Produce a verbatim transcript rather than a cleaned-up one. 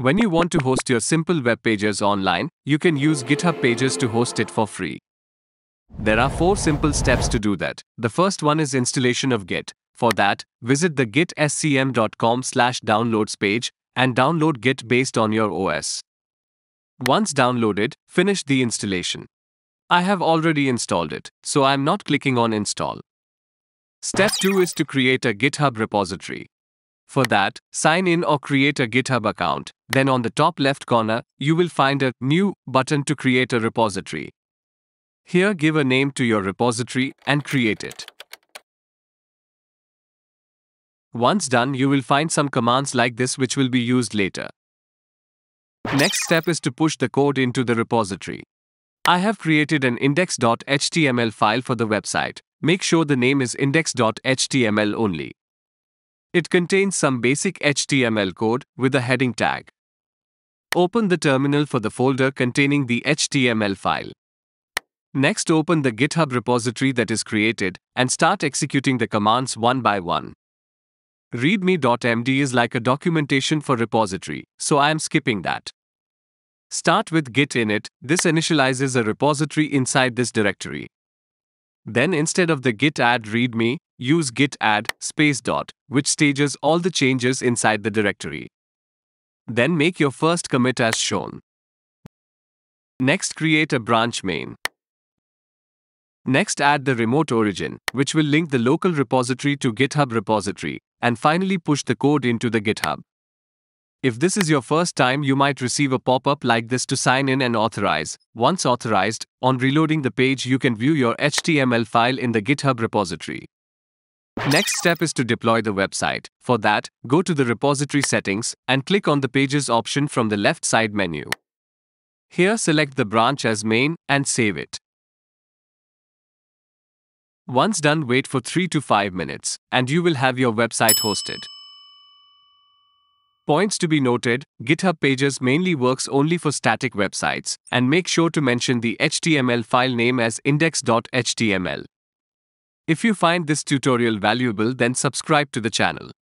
When you want to host your simple web pages online, you can use GitHub Pages to host it for free. There are four simple steps to do that. The first one is installation of Git. For that, visit the git s c m dot com slash downloads page and download Git based on your O S. Once downloaded, finish the installation. I have already installed it, so I am not clicking on install. Step two is to create a GitHub repository. For that, sign in or create a GitHub account. Then on the top left corner, you will find a New button to create a repository. Here, give a name to your repository and create it. Once done, you will find some commands like this which will be used later. Next step is to push the code into the repository. I have created an index dot h t m l file for the website. Make sure the name is index dot h t m l only. It contains some basic H T M L code with a heading tag. Open the terminal for the folder containing the H T M L file. Next, open the GitHub repository that is created and start executing the commands one by one. readme dot m d is like a documentation for repository, so I am skipping that. Start with git init. This initializes a repository inside this directory. Then instead of the git add readme, use git add space dot, which stages all the changes inside the directory. Then make your first commit as shown. Next, create a branch main. Next, add the remote origin, which will link the local repository to GitHub repository, and finally push the code into the GitHub. If this is your first time, you might receive a pop-up like this to sign in and authorize. Once authorized, on reloading the page, you can view your H T M L file in the GitHub repository. Next step is to deploy the website. For that, go to the repository settings and click on the Pages option from the left side menu. Here, select the branch as main and save it. Once done, wait for three to five minutes, and you will have your website hosted. Points to be noted: GitHub Pages mainly works only for static websites, and make sure to mention the H T M L file name as index dot h t m l. If you find this tutorial valuable, then subscribe to the channel.